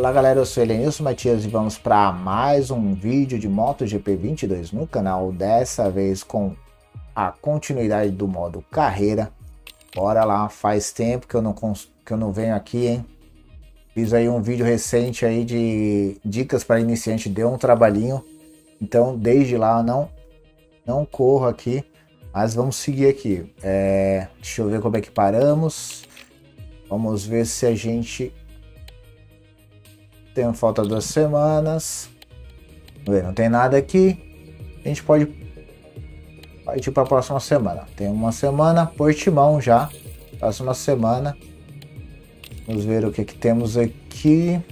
Fala galera, eu sou Helenilson Matias e vamos para mais um vídeo de MotoGP22 no canal, dessa vez com a continuidade do modo carreira. Bora lá, faz tempo que eu não venho aqui, hein? Fiz aí um vídeo recente aí de dicas para iniciante, deu um trabalhinho, então desde lá eu não corro aqui, mas vamos seguir aqui. Deixa eu ver como é que paramos, vamos ver se a gente... Tem falta 2 semanas. Não tem nada aqui. A gente pode partir para a próxima semana. Tem uma semana, Portimão já. Próxima semana. Vamos ver o que que temos aqui.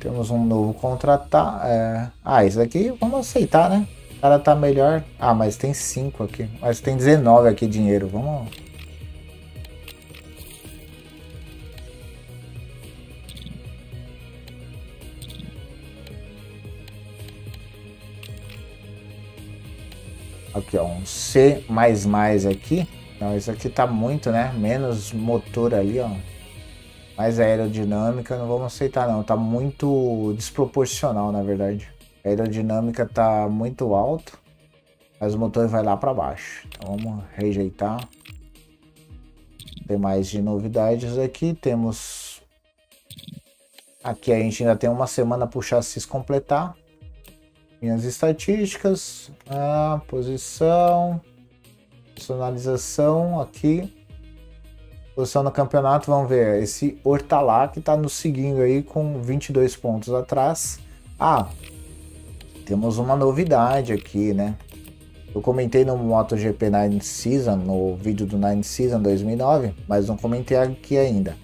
Temos um novo contratar. Ah, esse aqui vamos aceitar, né? O cara tá melhor. Ah, mas tem 5 aqui. Mas tem 19 aqui dinheiro. Vamos... Aqui ó, um C++ aqui, não, isso aqui tá muito, né, menos motor ali ó, mais aerodinâmica, não vamos aceitar não, tá muito desproporcional na verdade, a aerodinâmica tá muito alto, mas o motor vai lá para baixo, então vamos rejeitar. Tem mais de novidades aqui, temos, aqui a gente ainda tem uma semana para o chassi completar. Minhas estatísticas, posição, personalização aqui, posição no campeonato, vamos ver, esse Hortalá que está nos seguindo aí com 22 pontos atrás. Ah, temos uma novidade aqui, né, eu comentei no MotoGP 9 Season, no vídeo do 9 Season 2009, mas não comentei aqui ainda.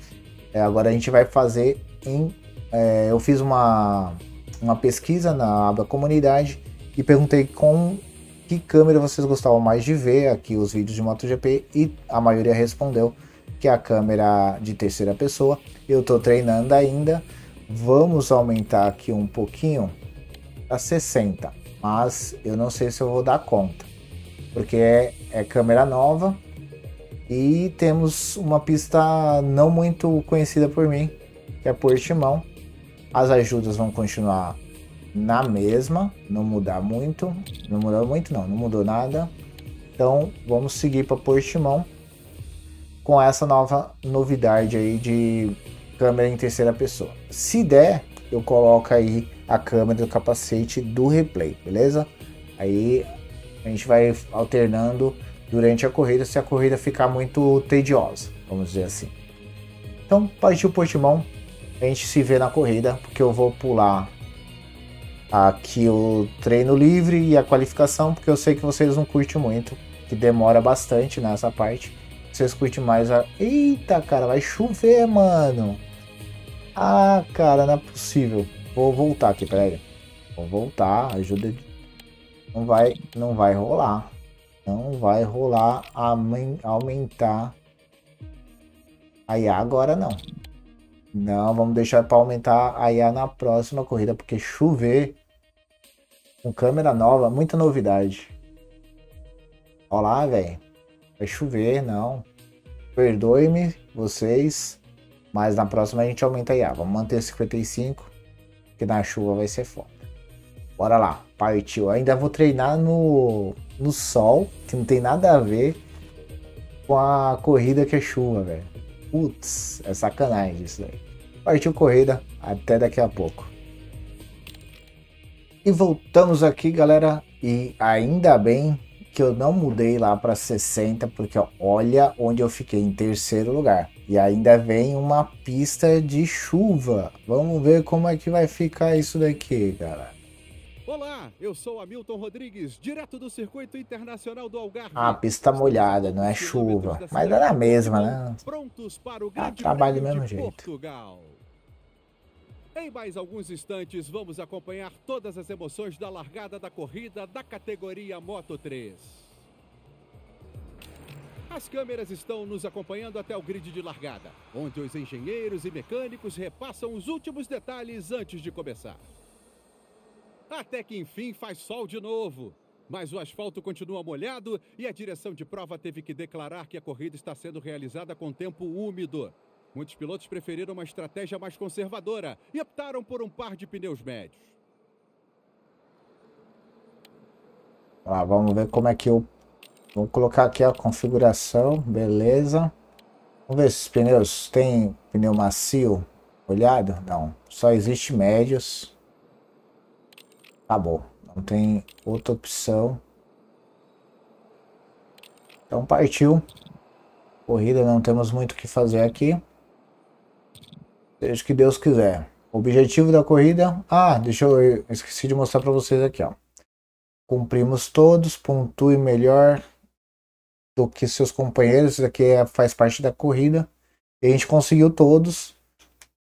Agora a gente vai fazer em, eu fiz uma pesquisa na aba comunidade e perguntei com que câmera vocês gostavam mais de ver aqui os vídeos de MotoGP e a maioria respondeu que é a câmera de terceira pessoa. Eu tô treinando ainda, vamos aumentar aqui um pouquinho a 60, mas eu não sei se eu vou dar conta porque é câmera nova e temos uma pista não muito conhecida por mim, que é Portimão. As ajudas vão continuar na mesma, não mudar muito, não mudou muito não, não mudou nada. Então vamos seguir para Portimão com essa nova novidade aí de câmera em terceira pessoa. Se der, eu coloco aí a câmera do capacete do replay, beleza? Aí a gente vai alternando durante a corrida se a corrida ficar muito tediosa, vamos dizer assim. Então partiu Portimão. A gente se vê na corrida, porque eu vou pular aqui o treino livre e a qualificação, porque eu sei que vocês não curtem muito, que demora bastante nessa parte. Vocês curtem mais a... Eita, cara, vai chover, mano. Ah, cara, não é possível. Vou voltar aqui, peraí. Vou voltar, ajuda. Não vai rolar. Não vai rolar aumentar. Aí agora não. Não, vamos deixar para aumentar a IA na próxima corrida, porque chover com câmera nova, muita novidade. Olha lá, velho. Vai chover, não. Perdoe-me, vocês. Mas na próxima a gente aumenta a IA. Vamos manter 55, que na chuva vai ser foda. Bora lá, partiu. Eu ainda vou treinar no sol, que não tem nada a ver com a corrida que é chuva, velho. Putz, é sacanagem isso daí. Partiu corrida, até daqui a pouco. E voltamos aqui, galera. E ainda bem que eu não mudei lá para 60, porque ó, olha onde eu fiquei, em terceiro lugar. E ainda vem uma pista de chuva. Vamos ver como é que vai ficar isso daqui, galera. Olá, eu sou Hamilton Rodrigues, direto do Circuito Internacional do Algarve. Ah, pista molhada, não é chuva, mas era a mesma, né? Prontos para o grande trabalho do mesmo jeito. Em mais alguns instantes, vamos acompanhar todas as emoções da largada da corrida da categoria Moto 3. As câmeras estão nos acompanhando até o grid de largada, onde os engenheiros e mecânicos repassam os últimos detalhes antes de começar. Até que enfim faz sol de novo, mas o asfalto continua molhado e a direção de prova teve que declarar que a corrida está sendo realizada com tempo úmido. Muitos pilotos preferiram uma estratégia mais conservadora e optaram por um par de pneus médios. Ah, vamos ver como é que eu... Vou colocar aqui a configuração, beleza. Vamos ver se os pneus tem pneu macio olhado. Não, só existe médios. Acabou, não tem outra opção. Então partiu. Corrida, não temos muito o que fazer aqui. Seja o que Deus quiser. O objetivo da corrida... Ah, deixa eu... Esqueci de mostrar para vocês aqui, ó. Cumprimos todos, pontue melhor do que seus companheiros. Isso aqui faz parte da corrida. E a gente conseguiu todos.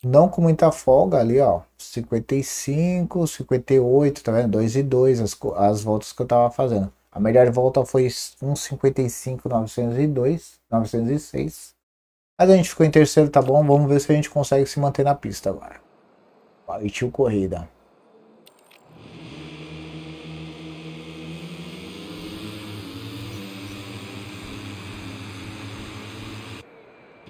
Não com muita folga ali, ó. 55, 58, tá vendo? 2 e 2 as voltas que eu tava fazendo. A melhor volta foi 1:55.902, 906. Mas a gente ficou em terceiro, tá bom? Vamos ver se a gente consegue se manter na pista agora. Partiu corrida.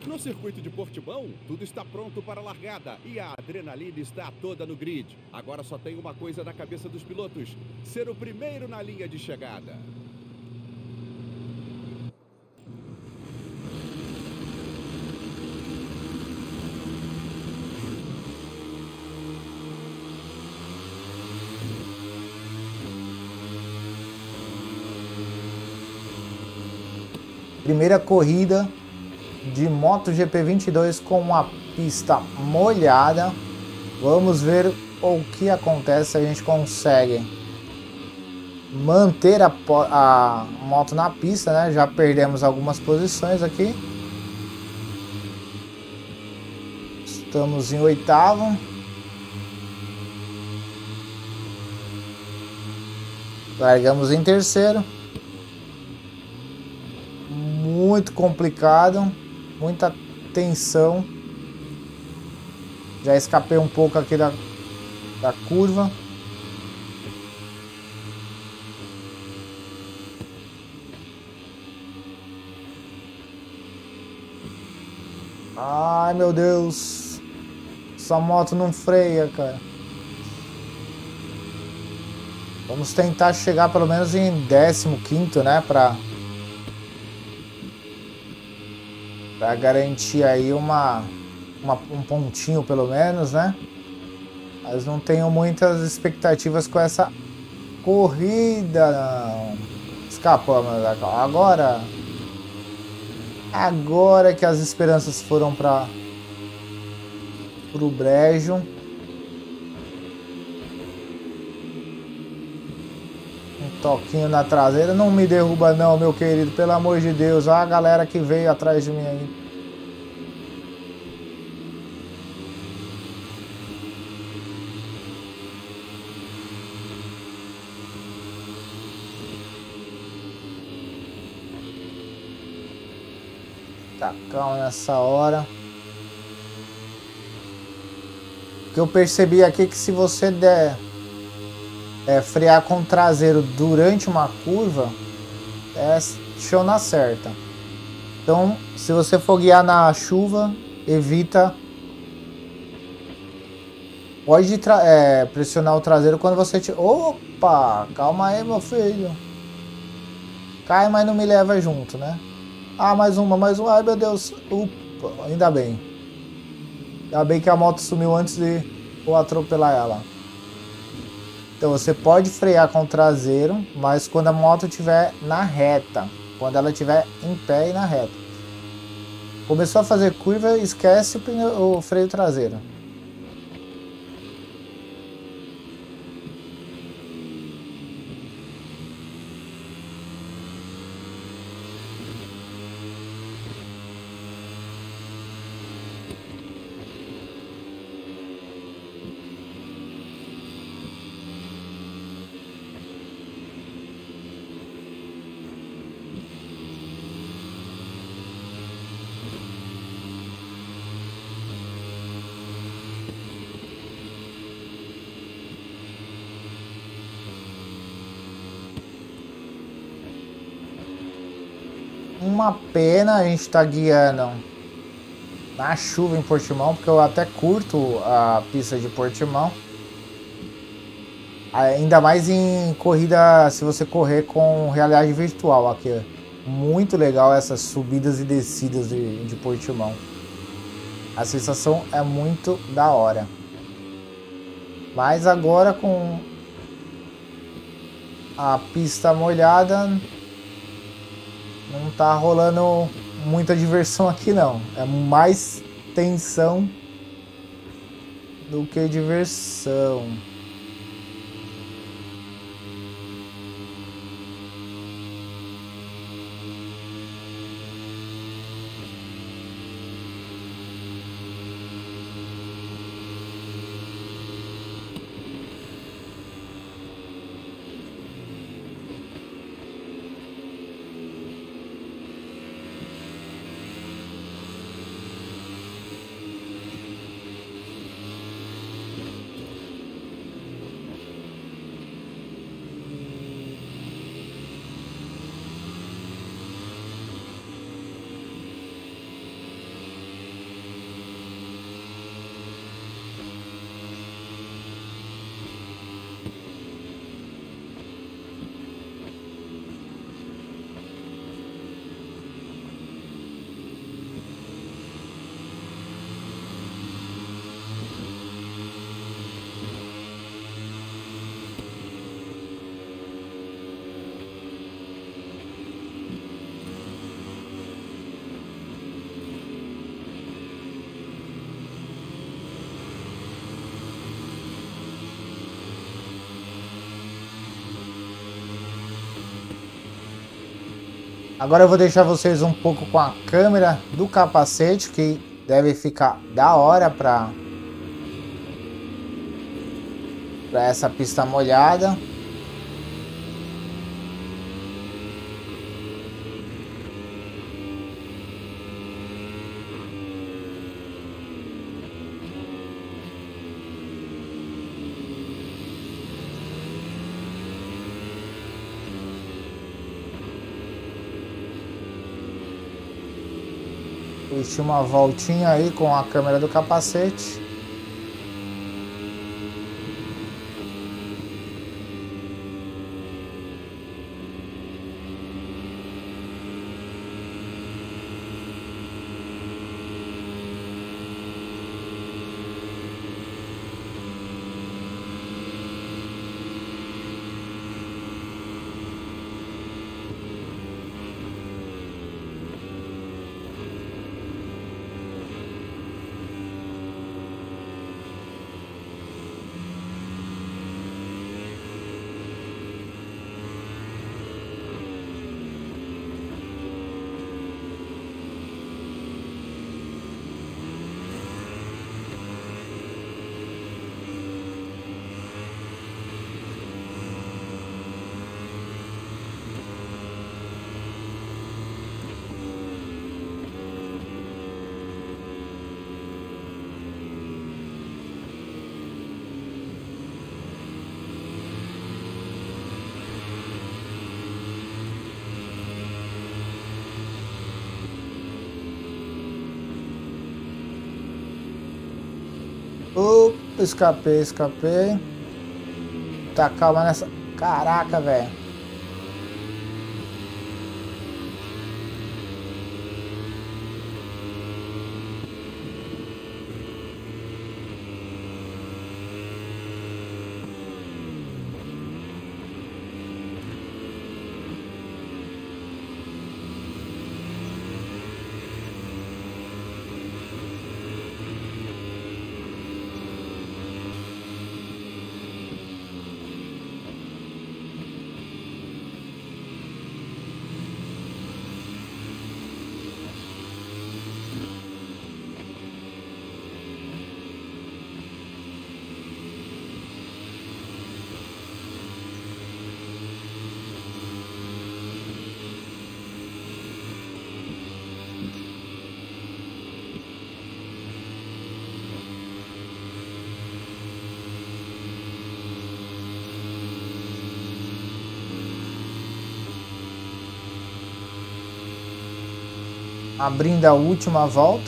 No circuito de Portimão, tudo está pronto para a largada e a adrenalina está toda no grid. Agora só tem uma coisa na cabeça dos pilotos, ser o primeiro na linha de chegada. Primeira corrida de MotoGP22 com a pista molhada. Vamos ver o que acontece, se a gente consegue manter a moto na pista, né? Já perdemos algumas posições aqui. Estamos em oitavo. Largamos em terceiro. Muito complicado. Muita tensão. Já escapei um pouco aqui da curva. Ai, meu Deus. Essa moto não freia, cara. Vamos tentar chegar pelo menos em 15º, né? Pra garantir aí um pontinho pelo menos, né? Mas não tenho muitas expectativas com essa corrida, não. Escapamos agora. Agora que as esperanças foram pro brejo. Toquinho na traseira, não me derruba não, meu querido, pelo amor de Deus. Olha a galera que veio atrás de mim aí. Tá calmo nessa hora. O que eu percebi aqui é que se você der... frear com o traseiro durante uma curva é show na certa. Então, se você for guiar na chuva, evita. Pode pressionar o traseiro quando você te... Opa, calma aí, meu filho. Cai, mas não me leva junto, né? Ah, mais uma. Ai, meu Deus. Opa, ainda bem. Ainda bem que a moto sumiu antes de eu atropelar ela. Então você pode frear com o traseiro, mas quando a moto estiver na reta, quando ela estiver em pé e na reta. Começou a fazer curva, esquece o freio traseiro. Uma pena a gente tá guiando na chuva em Portimão, porque eu até curto a pista de Portimão. Ainda mais em corrida, se você correr com realidade virtual aqui. Muito legal essas subidas e descidas de Portimão. A sensação é muito da hora. Mas agora com a pista molhada, não tá rolando muita diversão aqui não. É mais tensão do que diversão. Agora eu vou deixar vocês um pouco com a câmera do capacete, que deve ficar da hora para essa pista molhada. Deixei uma voltinha aí com a câmera do capacete. Escapei. Tá, calma nessa. Caraca, velho. Abrindo a última volta.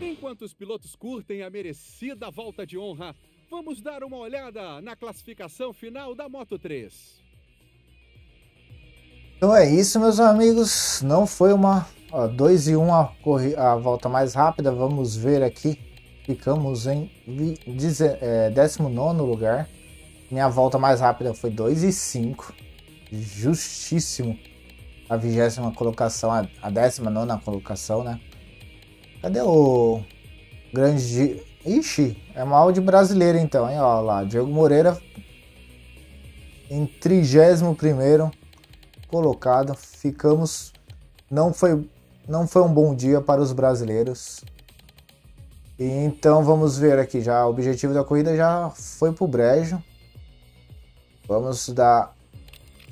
Enquanto os pilotos curtem a merecida volta de honra, vamos dar uma olhada na classificação final da Moto 3. Então é isso, meus amigos, não foi uma 2 e 1 a volta mais rápida. Vamos ver aqui, ficamos em 19º lugar. Minha volta mais rápida foi 2 e 5, justíssimo. A 20ª colocação, a 19ª colocação, né? Cadê o grande... Ixi, é uma Audi brasileira então, hein? Olha lá, Diogo Moreira em 31º colocado. Ficamos... Não foi um bom dia para os brasileiros. E então vamos ver aqui já. O objetivo da corrida já foi pro brejo. Vamos dar...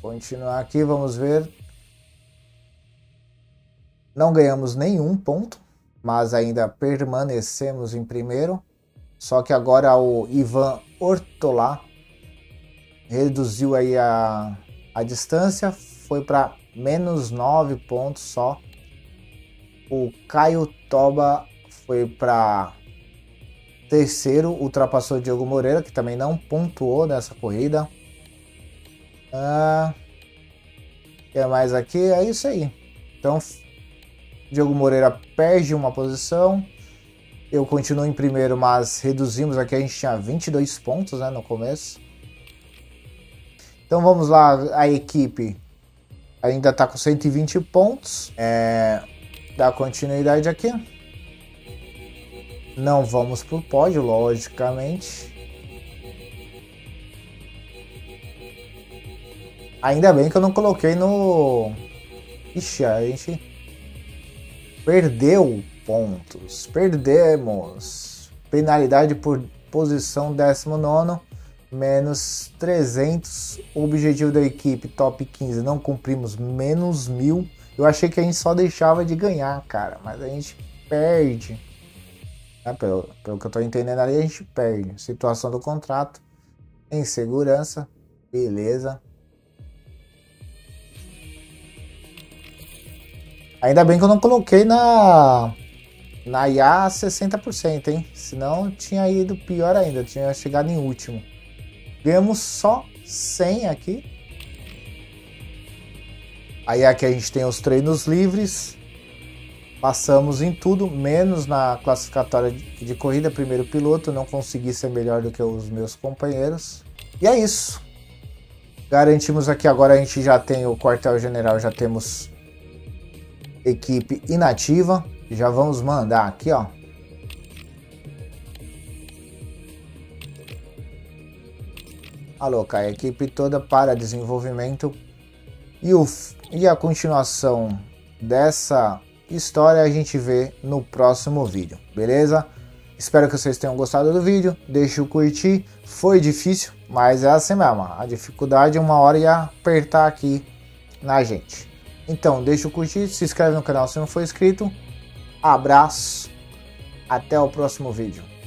Continuar aqui, vamos ver. Não ganhamos nenhum ponto, mas ainda permanecemos em primeiro. Só que agora o Ivan Ortolá reduziu aí a distância. Foi para menos 9 pontos só. O Caio Toba foi para terceiro, ultrapassou o Diogo Moreira, que também não pontuou nessa corrida. O que é mais aqui? É isso aí. Então Diogo Moreira perde uma posição. Eu continuo em primeiro, mas reduzimos aqui. A gente tinha 22 pontos, né, no começo. Então vamos lá, a equipe ainda está com 120 pontos. Dá continuidade aqui. Não vamos para o pódio, logicamente. Ainda bem que eu não coloquei no... Ixi, a gente perdeu pontos. Perdemos. Penalidade por posição 19º. Menos 300. O objetivo da equipe top 15 não cumprimos, menos 1000. Eu achei que a gente só deixava de ganhar, cara, mas a gente perde. Pelo que eu tô entendendo ali, a gente perde. Situação do contrato. Insegurança. Beleza. Ainda bem que eu não coloquei na IA 60%, hein? Senão tinha ido pior ainda, tinha chegado em último. Ganhamos só 100 aqui. Aí aqui a gente tem os treinos livres. Passamos em tudo, menos na classificatória de corrida. Primeiro piloto, não consegui ser melhor do que os meus companheiros. E é isso. Garantimos aqui, agora a gente já tem o quartel-general, já temos... equipe inativa, já vamos mandar aqui, ó. Alocar a equipe toda para desenvolvimento. E a continuação dessa história a gente vê no próximo vídeo, beleza? Espero que vocês tenham gostado do vídeo. Deixa o curtir. Foi difícil, mas é assim mesmo. A dificuldade uma hora ia apertar aqui na gente. Então, deixa o curtir, se inscreve no canal se não for inscrito. Abraço, até o próximo vídeo.